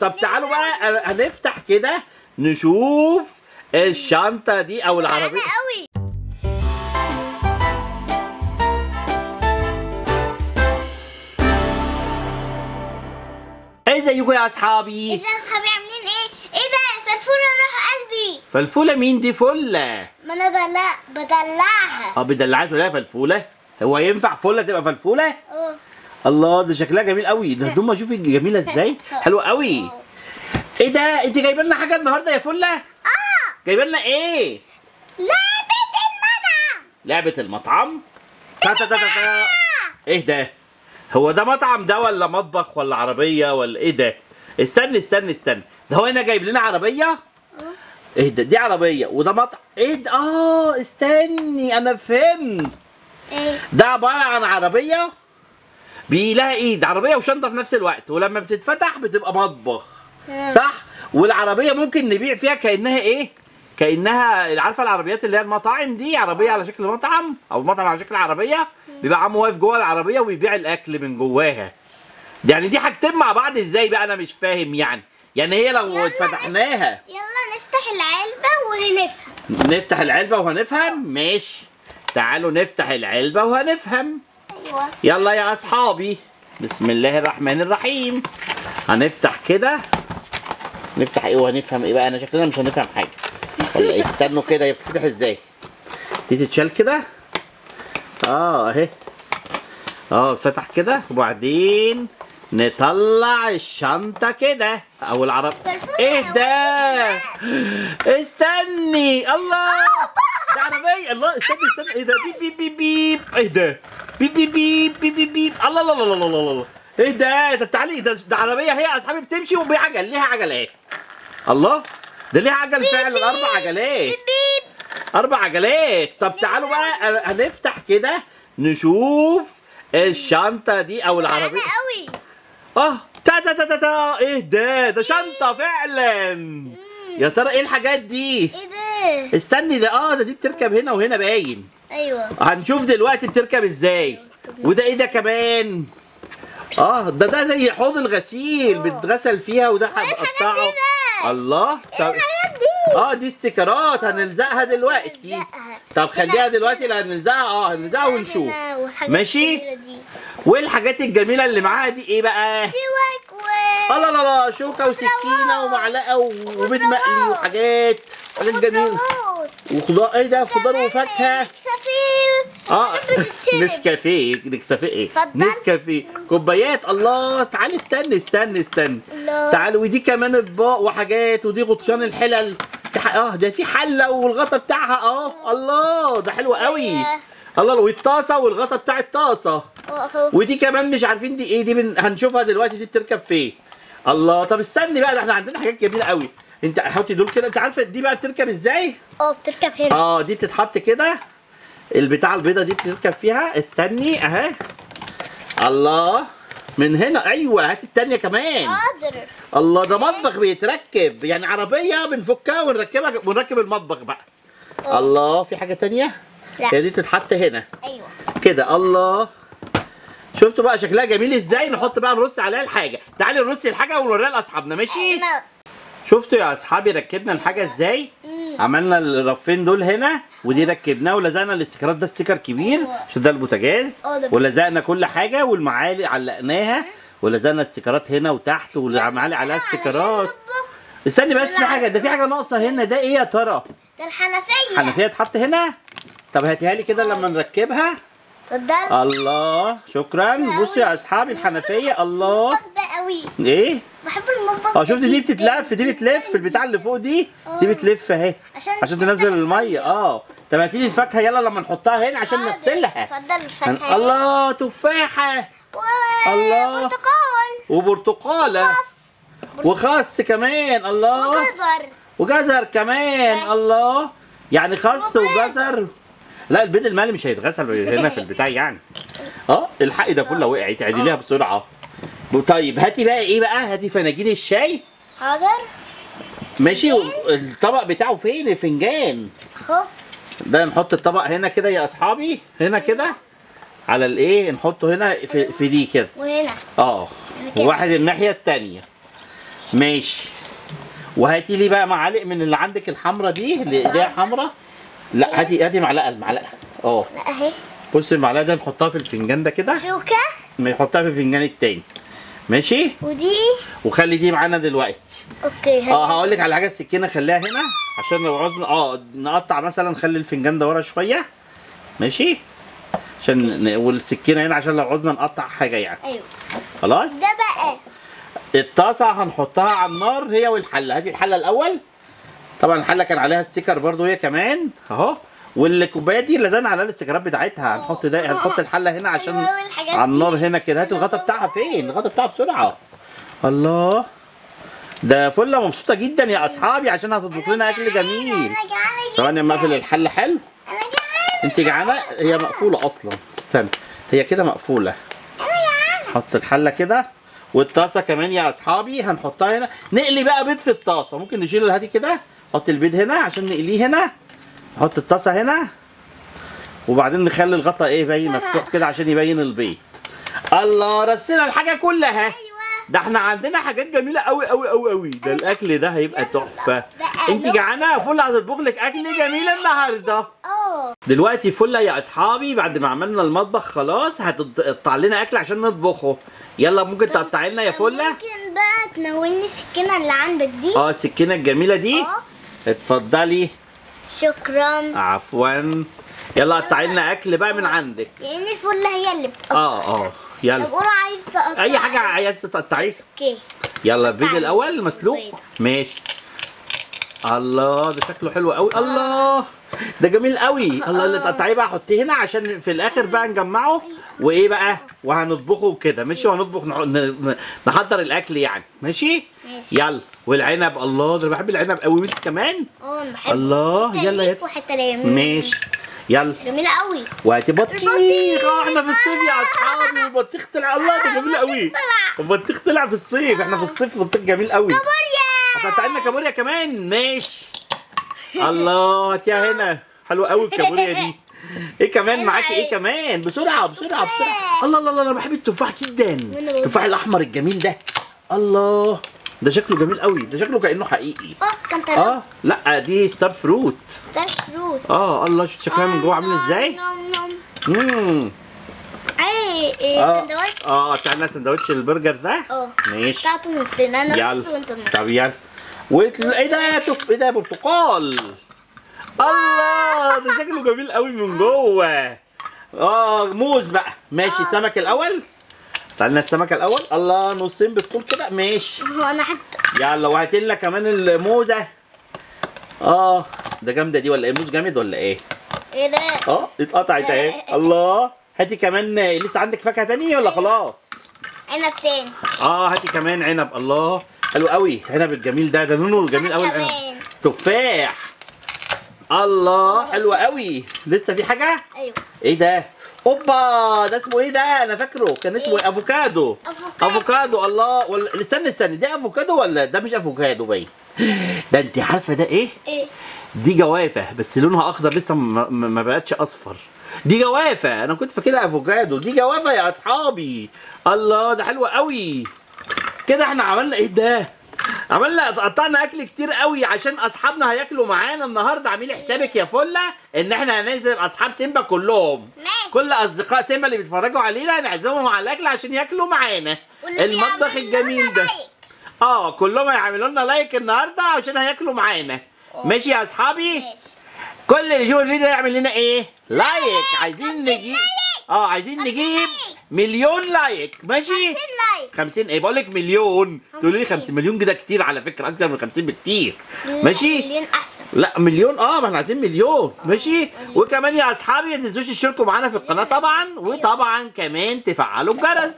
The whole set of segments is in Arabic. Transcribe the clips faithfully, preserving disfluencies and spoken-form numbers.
طب تعالوا بقى هنفتح كده نشوف الشنطة دي او العربية. ازيكم يا اصحابي؟ ازي اصحابي عاملين ايه؟ ايه ده؟ فلفولة راح قلبي. فلفولة مين دي فلة؟ ما انا بلا بدلعها. اه بدلعها ولا فلفولة؟ هو ينفع فلة تبقى فلفولة؟ اه. الله ده شكلها جميل قوي، ده هدومها شوفي جميلة ازاي؟ حلوة قوي. ايه ده؟ انت جايبه لنا حاجة النهارده يا فلة؟ اه. جايبه لنا ايه؟ لعبة المطعم. لعبة المطعم؟ تا تا تا تا. ايه ده؟ هو ده مطعم ده ولا مطبخ ولا عربيه ولا ايه ده؟ استنى استنى استنى، ده هو هنا جايب لنا عربيه؟ ايه ده؟ دي عربيه وده مطعم. ايه ده؟ اه استني انا فهمت. ايه؟ ده عباره عن عربيه بيلاقي ايد، عربيه وشنطه في نفس الوقت، ولما بتتفتح بتبقى مطبخ. اه. صح؟ والعربيه ممكن نبيع فيها كانها ايه؟ كانها عارفه العربيات اللي هي المطاعم دي، عربيه على شكل مطعم او مطعم على شكل عربيه، بيبقى عمو واقف جوه العربيه وبيبيع الاكل من جواها. يعني دي حاجتين مع بعض ازاي بقى؟ انا مش فاهم. يعني يعني هي لو فتحناها يلا نفتح العلبه وهنفهم. نفتح العلبه وهنفهم. ماشي تعالوا نفتح العلبه وهنفهم. ايوه يلا يا اصحابي، بسم الله الرحمن الرحيم. هنفتح كده، نفتح ايه وهنفهم ايه بقى؟ انا شكلنا مش هنفهم حاجه. استنوا كده، يتفتح ازاي؟ دي تتشال كده. اه اهي، اه اتفتح كده، وبعدين نطلع الشنطة كده او العربية. ايه ده؟ استني، الله ده عربية. الله استني استني، ايه ده؟ بيب بيب بيب بيب. ايه ده؟ بيب بيب بيب بيب بيب بيب. الله الله الله الله الله. ايه ده؟ ده تعالي، ده ده عربية هي يا اصحابي بتمشي وبعجل، ليها عجلة اهي. الله ده ليه عجل فعلا، اربع عجلات. اربع عجلات. طب تعالوا بقى هنفتح كده نشوف الشنطة دي او العربية. اه تا تا تا تا. ايه ده؟ ده شنطة فعلا. يا ترى ايه الحاجات دي؟ ايه ده؟ استني، ده اه ده دي بتركب هنا وهنا باين. ايوه هنشوف دلوقتي بتركب ازاي. وده ايه ده كمان؟ اه ده ده زي حوض الغسيل بتغسل فيها، وده هنقطعه. الله. طب اه دي استيكرات هنلزقها دلوقتي. طب خليها دلوقتي، لا هنلزقها. اه هنلزقها ونشوف. ماشي. والحاجات الجميله اللي معاها دي ايه بقى؟ شوك و الله لا لا، شوكه وسكينه ومعلقه وبيض مقلي وحاجات حاجات جميله وخضار. ايه ده؟ خضار وفاكهه. اه نسكافيه. نسكافيه ايه؟ نسكافيه. كوبايات. الله تعالى استنى استنى استنى. تعالوا، ودي كمان اطباق وحاجات، ودي غطيان الحلل. اه ده في حله والغطا بتاعها. اه الله ده حلو قوي. الله الله. والطاسه والغطا بتاع الطاسه. ودي كمان مش عارفين دي ايه، دي من هنشوفها دلوقتي دي بتركب فين. الله. طب استني بقى، ده احنا عندنا حاجات جميله قوي. انت حطي دول كده. انت عارفه دي بقى بتركب ازاي؟ اه بتركب هنا. اه دي بتتحط كده، البتاعه البيضه دي بتركب فيها. استني اهي. الله من هنا. ايوه هات الثانيه كمان. حاضر. الله ده مطبخ بيتركب، يعني عربيه بنفكها ونركبها ونركب المطبخ بقى. أوه. الله في حاجه ثانيه؟ لا هي دي بتتحط هنا. ايوه كده. الله شفتوا بقى شكلها جميل ازاي؟ نحط بقى نرص عليها الحاجه. تعالي نرصي الحاجه ونوريها لاصحابنا. ماشي. أنا. شفتوا يا اصحابي ركبنا الحاجه ازاي؟ عملنا الرفين دول هنا، ودي ركبناه ولزقنا الاستيكرات. ده استيكر كبير عشان ده البوتاجاز، ولزقنا كل حاجه والمعالق علقناها، ولزقنا الاستيكرات هنا وتحت والمعالق عليها استيكرات. استني بس، في حاجه، ده في حاجه ناقصه هنا. ده ايه يا ترى؟ ده الحنفيه. الحنفيه اتحط هنا. طب هاتيها لي كده لما نركبها. اتفضل. الله شكرا. بصوا يا اصحابي الحنفيه. الله ايه؟ بحب المطبخ. اه شفت دي بتتلف، دي بتلف البتاع اللي فوق دي، دي بتلف اهي عشان, عشان تنزل الميه. اه طب هاتي لي الفاكهه يلا لما نحطها هنا عشان نغسلها. اتفضل الفاكهه. الله تفاحه و... الله برتقال وبرتقاله وخس كمان. الله وجزر وجزر كمان. بس. الله يعني خس وجزر. لا البيض المالي مش هيتغسل هنا في البتاع يعني. اه الحق ده كله وقعت، عدليها بسرعه. طيب هاتي بقى ايه بقى؟ هاتي فناجين الشاي. حاضر. ماشي. الطبق بتاعه فين؟ الفنجان اهو. ده نحط الطبق هنا كده يا اصحابي، هنا كده على الايه، نحطه هنا في, في دي كده، وهنا اه، وواحد الناحيه الثانيه. ماشي. وهاتي لي بقى معالق من اللي عندك الحمراء دي اللي ايديها حمراء. لا هاتي هاتي معلقه المعلقه اه اهي. بصي المعلقه ده نحطها في الفنجان ده كده. شوكه نحطها في الفنجان التاني ماشي. ودي وخلي دي معانا دلوقتي. اوكي. اه هقول لك على حاجه، السكينه خليها هنا عشان لو عاوزنا اه نقطع مثلا، خلي الفنجان ده ورا شويه ماشي، عشان والسكينه هنا عشان لو عاوزنا نقطع حاجه يعني. ايوه خلاص. ده بقى الطاسه هنحطها على النار هي والحله. هاتي الحله الاول. طبعا الحله كان عليها الستيكر برضو هي كمان اهو، والكوبايه دي اللي لزقنا عليها الاستيكرات بتاعتها. هنحط ده هنحط الحله هنا عشان على النار هنا كده. هات الغطا بتاعها. فين الغطا بتاعها بسرعه؟ الله ده فله مبسوطه جدا يا اصحابي عشان هتطبخ لنا اكل جميل. ثواني اما اقفل الحله. حلو. انا جعانه. انت جعانه؟ هي مقفوله اصلا. استنى هي كده مقفوله. انا جعانه. حط الحله كده والطاسه كمان يا اصحابي هنحطها هنا. نقلي بقى بيض في الطاسه. ممكن نشيل الهادي كده. حط البيض هنا عشان نقليه هنا. نحط الطاسه هنا وبعدين نخلي الغطا ايه باين مفتوح كده عشان يبين البيض. الله رسينا الحاجه كلها. ايوه ده احنا عندنا حاجات جميله قوي قوي قوي قوي. ده الاكل ده هيبقى تحفه. انت جعانه؟ فله هتطبخ لك اكل جميل النهارده. اه دلوقتي فله يا اصحابي بعد ما عملنا المطبخ خلاص هتقطع لنا اكل عشان نطبخه. يلا ممكن تقطعي لنا يا فله؟ ممكن بقى تنولني السكينه اللي عندك دي؟ اه السكينه الجميله دي. اه اتفضلي. شكرا. عفوا. يلا قطعي لنا اكل بقى من عندك. يعني الفله هي اللي بتقطع. اه اه يلا. طب قولي عايز تقطع اي حاجه عايز تقطعيها. اوكي يلا. البيض الاول مسلوق ماشي. الله ده شكله حلو قوي. الله ده جميل قوي. الله اللي تقطعيه بقى حطيه هنا عشان في الاخر بقى نجمعه وايه بقى وهنطبخه كده ماشي. وهنطبخ نحضر الاكل يعني ماشي. يلا. والعنب. الله ده انا بحب العنب قوي. وانت كمان؟ اه انا بحبه. الله يلا يا ماشي. يلا جميله قوي. وهاتي بطيخ. اه احنا في الصيف يا اصحابي والبطيخ طلع. الله ده جميل قوي. البطيخ طلع في الصيف. احنا في الصيف البطيخ جميل قوي. هتقطع لنا كابوريا كمان ماشي. الله هاتيها هنا. حلوه قوي الكابوريا دي. ايه كمان معاكي؟ ايه كمان؟ بسرعه بسرعه بسرعه. الله الله الله انا بحب التفاح جدا. التفاح الاحمر الجميل ده. الله ده شكله جميل قوي. ده شكله كانه حقيقي. اه كانتالوب. اه لا دي ستار فروت. ستار فروت. اه الله شوف شكلها من جوه عامل ازاي. امم ايه ايه سندوتش. اه بتاعنا سندوتش البرجر ده. اه ماشي. بتاعته نصنا انا نص وانت نص. طب يلا. وايه ده؟ ايه ده؟ برتقال. الله ده شكله جميل قوي من جوه. اه موز بقى ماشي. سمك الاول. تعالنا السمكه الاول. الله نصين بالطول كده ماشي. انا حتى يلا. وهاتي لنا كمان الموزه. اه ده جامده دي ولا ايه؟ موز جامد ولا ايه؟ ايه ده؟ اه اتقطعت اهي. الله هاتي كمان. لسه عندك فاكهه ثانيه ولا خلاص؟ عنب ثاني. اه هاتي كمان عنب. الله حلو قوي عنب الجميل ده. ده لونه جميل قوي. العنب تفاح. الله حلو قوي. لسه في حاجه؟ ايوه. ايه ده؟ اوبا ده اسمه ايه ده؟ انا فاكره كان اسمه إيه؟ افوكادو. افوكادو. الله ولا استنى استنى ده افوكادو ولا ده مش افوكادو باين؟ ده انت عارفه ده ايه؟ ايه؟ دي جوافه بس لونها اخضر لسه ما, ما بقتش اصفر. دي جوافه. انا كنت فاكرها افوكادو. دي جوافه يا اصحابي. الله ده حلو قوي كده. احنا عملنا ايه ده؟ عملنا قطعنا اكل كتير قوي عشان اصحابنا هياكلوا معانا النهارده. عاملين حسابك يا فله ان احنا هنعزم اصحاب سيمبا كلهم. ماشي. كل اصدقاء سيمبا اللي بيتفرجوا علينا هنعزمهم على الاكل عشان ياكلوا معانا المطبخ الجميل ده. اه كلهم هيعملوا لنا لايك النهارده عشان هياكلوا معانا. ماشي يا اصحابي؟ ماشي. كل اللي يشوف الفيديو يعمل لنا ايه؟ لايك. عايزين نجيب اه عايزين نجيب مليون لايك ماشي. خمسين لايك. خمسين ايه بقول لك مليون تقولي لي خمسين مليون كده كتير على فكره. اكتر من خمسين بكتير ماشي. مليون احسن. لا مليون اه ما احنا عايزين مليون ماشي. مليون. وكمان يا اصحابي ما تنسوش تشتركوا معانا في القناه طبعا. وطبعا كمان تفعلوا الجرس.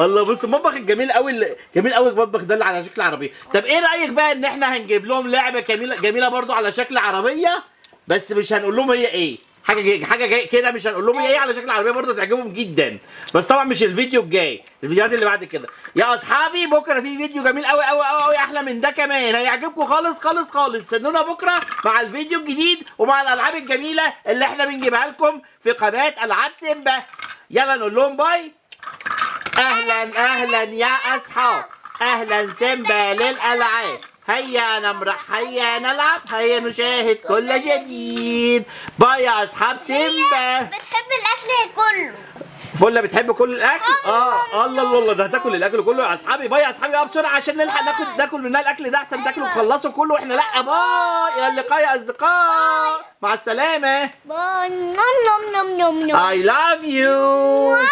الله بص المطبخ الجميل قوي. جميل قوي المطبخ ده اللي على شكل عربيه. طب ايه رايك بقى ان احنا هنجيب لهم لعبه جميله جميله برضو على شكل عربيه بس مش هنقول لهم هي ايه. حاجه جاي حاجه جاي كده مش هنقول لهم ايه على شكل عربيه برضه هتعجبهم جدا. بس طبعا مش الفيديو الجاي، الفيديوهات اللي بعد كده يا اصحابي. بكره في فيديو جميل قوي قوي قوي قوي احلى من ده كمان هيعجبكم خالص خالص خالص. استنونا بكره مع الفيديو الجديد ومع الالعاب الجميله اللي احنا بنجيبها لكم في قناه العاب سيمبا. يلا نقول لهم باي. اهلا اهلا يا اصحاب. أهلا سيمبا للألعاب، هيا نمرح هيا نلعب هيا نشاهد كل جديد. باي يا أصحاب سيمبا. بتحب الأكل كله؟ فله بتحب كل الأكل؟ آه الله الله، ده هتاكل الأكل كله يا أصحابي. باي يا أصحابي بقى بسرعة عشان نلحق ناكل ناكل منها الأكل ده، أحسن تاكلوا وتخلصوا كله وإحنا لأ. باي، إلى اللقاء يا أصدقاء، مع السلامة. باي. نم نم نم نم نم. I love you.